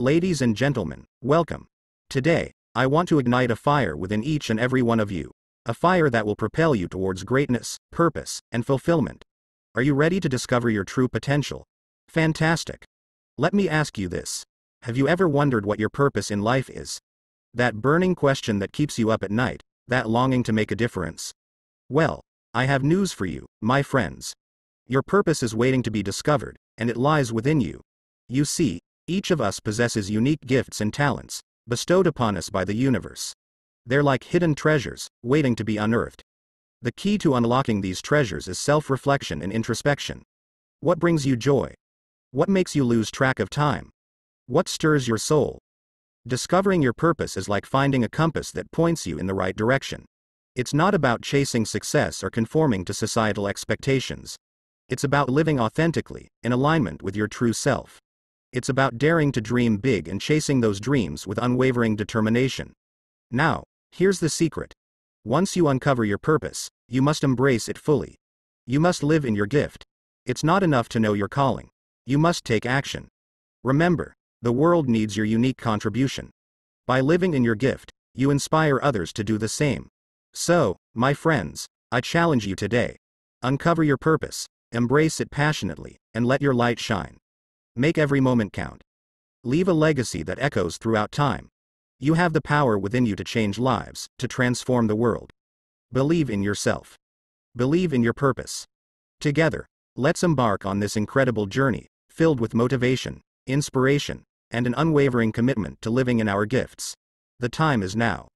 Ladies and gentlemen, welcome. Today, I want to ignite a fire within each and every one of you. A fire that will propel you towards greatness, purpose, and fulfillment. Are you ready to discover your true potential? Fantastic. Let me ask you this. Have you ever wondered what your purpose in life is? That burning question that keeps you up at night, that longing to make a difference. Well, I have news for you, my friends. Your purpose is waiting to be discovered, and it lies within you. You see, each of us possesses unique gifts and talents, bestowed upon us by the universe. They're like hidden treasures, waiting to be unearthed. The key to unlocking these treasures is self-reflection and introspection. What brings you joy? What makes you lose track of time? What stirs your soul? Discovering your purpose is like finding a compass that points you in the right direction. It's not about chasing success or conforming to societal expectations. It's about living authentically, in alignment with your true self. It's about daring to dream big and chasing those dreams with unwavering determination. Now, here's the secret. Once you uncover your purpose, you must embrace it fully. You must live in your gift. It's not enough to know your calling. You must take action. Remember, the world needs your unique contribution. By living in your gift, you inspire others to do the same. So, my friends, I challenge you today. Uncover your purpose, embrace it passionately, and let your light shine. Make every moment count. Leave a legacy that echoes throughout time. You have the power within you to change lives, to transform the world. Believe in yourself. Believe in your purpose. Together, let's embark on this incredible journey, filled with motivation, inspiration, and an unwavering commitment to living in our gifts. The time is now.